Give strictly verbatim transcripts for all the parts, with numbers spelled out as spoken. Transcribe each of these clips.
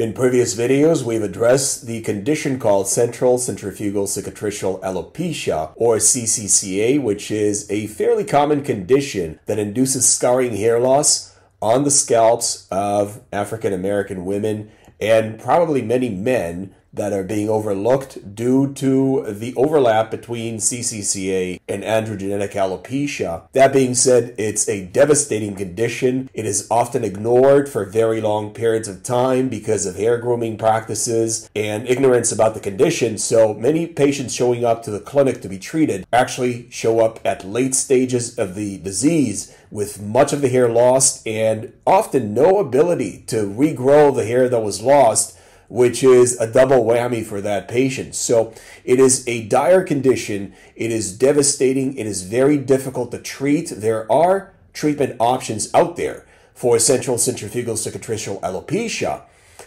In previous videos, we've addressed the condition called central centrifugal cicatricial alopecia, or C C C A, which is a fairly common condition that induces scarring hair loss on the scalps of African American women and probably many men that are being overlooked due to the overlap between C C C A and androgenetic alopecia. That being said, it's a devastating condition. It is often ignored for very long periods of time because of hair grooming practices and ignorance about the condition. So many patients showing up to the clinic to be treated actually show up at late stages of the disease with much of the hair lost and often no ability to regrow the hair that was lost, which is a double whammy for that patient. So it is a dire condition. It is devastating. It is very difficult to treat. There are treatment options out there for central centrifugal cicatricial alopecia,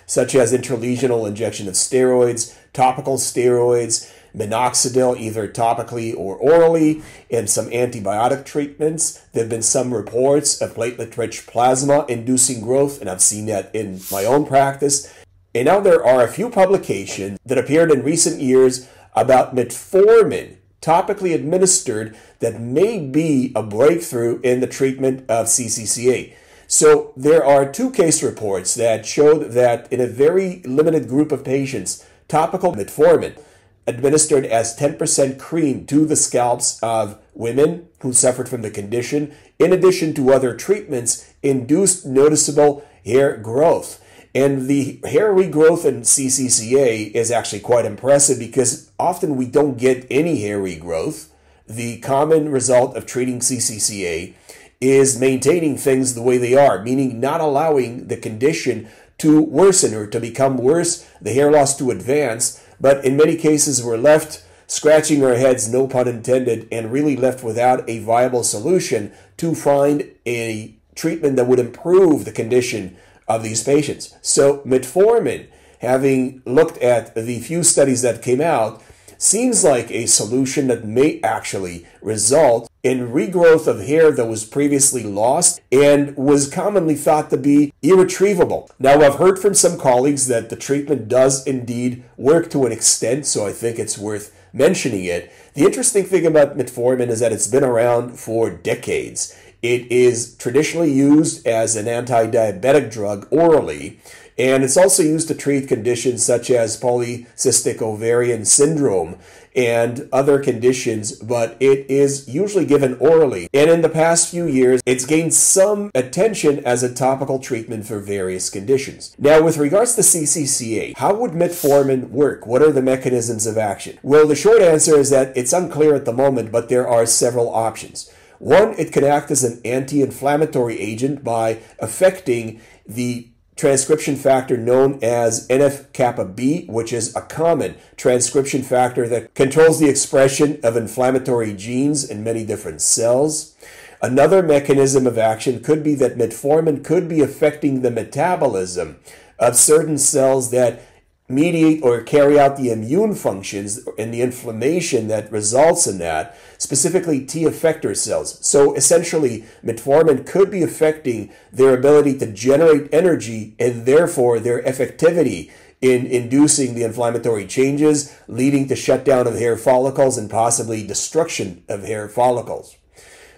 such as intralesional injection of steroids, topical steroids, minoxidil, either topically or orally, and some antibiotic treatments. There have been some reports of platelet-rich plasma inducing growth, and I've seen that in my own practice. And now there are a few publications that appeared in recent years about metformin, topically administered, that may be a breakthrough in the treatment of C C C A. So there are two case reports that showed that in a very limited group of patients, topical metformin administered as ten percent cream to the scalps of women who suffered from the condition, in addition to other treatments, induced noticeable hair growth. And the hair regrowth in C C C A is actually quite impressive because often we don't get any hair regrowth. The common result of treating C C C A is maintaining things the way they are, meaning not allowing the condition to worsen or to become worse, the hair loss to advance. But in many cases, we're left scratching our heads, no pun intended, and really left without a viable solution to find a treatment that would improve the condition of these patients. So metformin, having looked at the few studies that came out, seems like a solution that may actually result in regrowth of hair that was previously lost and was commonly thought to be irretrievable. Now, I've heard from some colleagues that the treatment does indeed work to an extent, so I think it's worth mentioning it. The interesting thing about metformin is that it's been around for decades. It is traditionally used as an anti-diabetic drug orally, and it's also used to treat conditions such as polycystic ovarian syndrome and other conditions, but it is usually given orally. And in the past few years, it's gained some attention as a topical treatment for various conditions. Now, with regards to C C C A, how would metformin work? What are the mechanisms of action? Well, the short answer is that it's unclear at the moment, but there are several options. One, it can act as an anti-inflammatory agent by affecting the transcription factor known as N F kappa B, which is a common transcription factor that controls the expression of inflammatory genes in many different cells. Another mechanism of action could be that metformin could be affecting the metabolism of certain cells that mediate or carry out the immune functions and the inflammation that results in that, specifically T effector cells. So essentially, metformin could be affecting their ability to generate energy and therefore their effectivity in inducing the inflammatory changes, leading to shutdown of hair follicles and possibly destruction of hair follicles.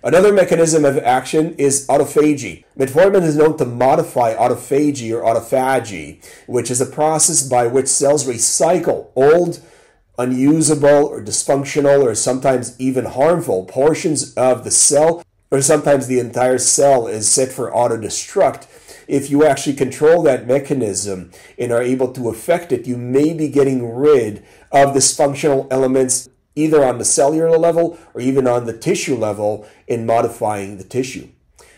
Another mechanism of action is autophagy. Metformin is known to modify autophagy or autophagy, which is a process by which cells recycle old, unusable, or dysfunctional, or sometimes even harmful portions of the cell, or sometimes the entire cell is set for autodestruct. If you actually control that mechanism and are able to affect it, you may be getting rid of dysfunctional elements either on the cellular level or even on the tissue level in modifying the tissue.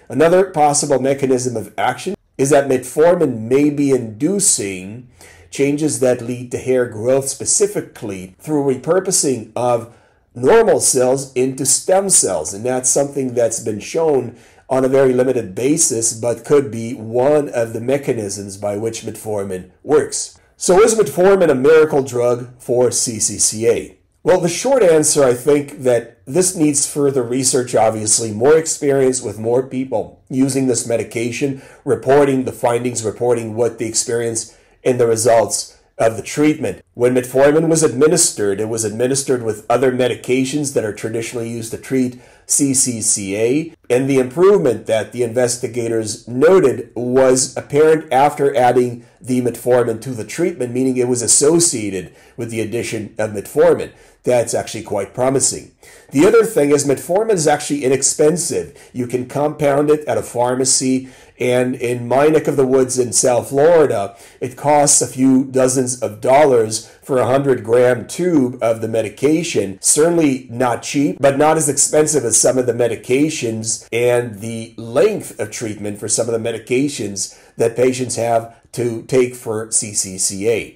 Another possible mechanism of action is that metformin may be inducing changes that lead to hair growth, specifically through repurposing of normal cells into stem cells. And that's something that's been shown on a very limited basis, but could be one of the mechanisms by which metformin works. So is metformin a miracle drug for C C C A? Well, the short answer, I think, that this needs further research, obviously, more experience with more people using this medication, reporting the findings, reporting what the experience in the results of the treatment. When metformin was administered, it was administered with other medications that are traditionally used to treat C C C A, and the improvement that the investigators noted was apparent after adding the metformin to the treatment, meaning it was associated with the addition of metformin. That's actually quite promising. The other thing is metformin is actually inexpensive. You can compound it at a pharmacy, and in my neck of the woods in South Florida, it costs a few dozens of dollars for a one hundred gram tube of the medication. Certainly not cheap, but not as expensive as some of the medications and the length of treatment for some of the medications that patients have to take for C C C A.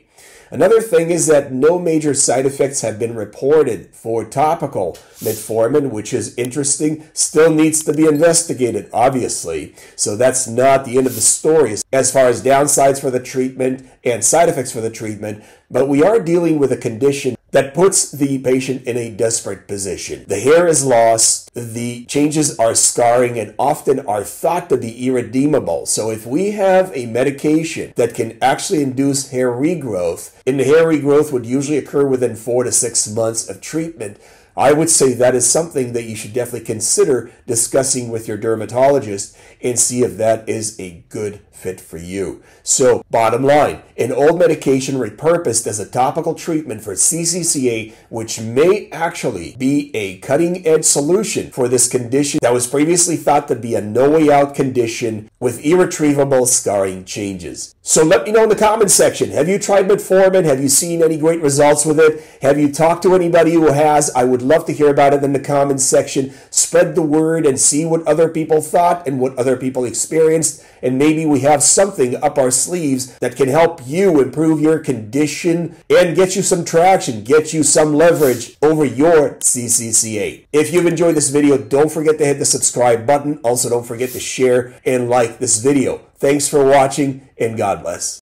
Another thing is that no major side effects have been reported for topical metformin, which is interesting. Still needs to be investigated, obviously. So that's not the end of the story as far as downsides for the treatment and side effects for the treatment. But we are dealing with a condition that puts the patient in a desperate position. The hair is lost, the changes are scarring, and often are thought to be irredeemable. So if we have a medication that can actually induce hair regrowth, and the hair regrowth would usually occur within four to six months of treatment, I would say that is something that you should definitely consider discussing with your dermatologist and see if that is a good fit for you. So bottom line, an old medication repurposed as a topical treatment for C C C A, which may actually be a cutting-edge solution for this condition that was previously thought to be a no-way-out condition with irretrievable scarring changes. So let me know in the comment section, have you tried metformin? Have you seen any great results with it? Have you talked to anybody who has? I would love to hear about it in the comments section. Spread the word and see what other people thought and what other people experienced. And maybe we have something up our sleeves that can help you improve your condition and get you some traction, get you some leverage over your C C C A. If you've enjoyed this video, don't forget to hit the subscribe button. Also, don't forget to share and like this video. Thanks for watching, and God bless.